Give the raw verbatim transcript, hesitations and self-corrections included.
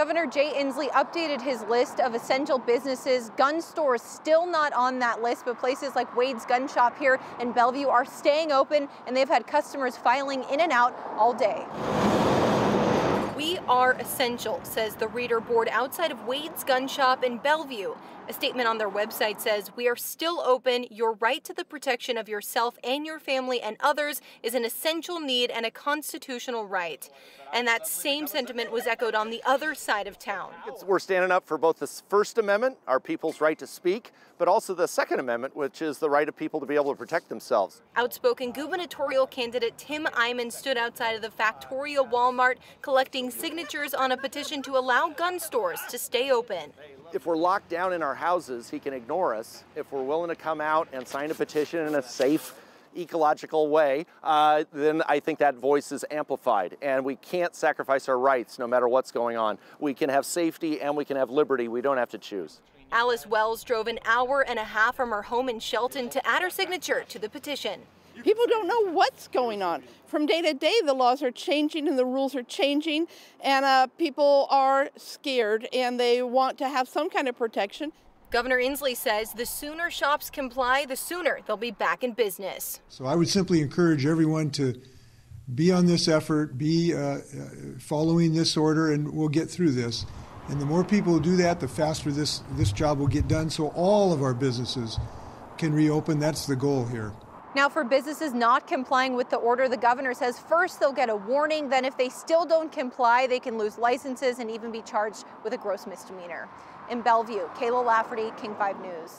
Governor Jay Inslee updated his list of essential businesses. Gun stores still not on that list, but places like Wade's Gun Shop here in Bellevue are staying open, and they've had customers filing in and out all day. We are essential, says the reader board outside of Wade's Gun Shop in Bellevue. A statement on their website says, "We are still open. Your right to the protection of yourself and your family and others is an essential need and a constitutional right." And that same sentiment was echoed on the other side of town. We're standing up for both the First Amendment, our people's right to speak, but also the Second Amendment, which is the right of people to be able to protect themselves. Outspoken gubernatorial candidate Tim Eyman stood outside of the Factoria Walmart collecting signatures on a petition to allow gun stores to stay open. If we're locked down in our houses, he can ignore us. If we're willing to come out and sign a petition in a safe, ecological way, uh, then I think that voice is amplified. And we can't sacrifice our rights no matter what's going on. We can have safety and we can have liberty. We don't have to choose. Alice Wells drove an hour and a half from her home in Shelton to add her signature to the petition. People don't know what's going on. From day to day, the laws are changing and the rules are changing, and uh, people are scared and they want to have some kind of protection. Governor Inslee says the sooner shops comply, the sooner they'll be back in business. So I would simply encourage everyone to be on this effort, be uh, following this order, and we'll get through this. And the more people who do that, the faster this, this job will get done, so all of our businesses can reopen. That's the goal here. Now, for businesses not complying with the order, the governor says first they'll get a warning. Then if they still don't comply, they can lose licenses and even be charged with a gross misdemeanor. In Bellevue, Kayla Lafferty, King five News.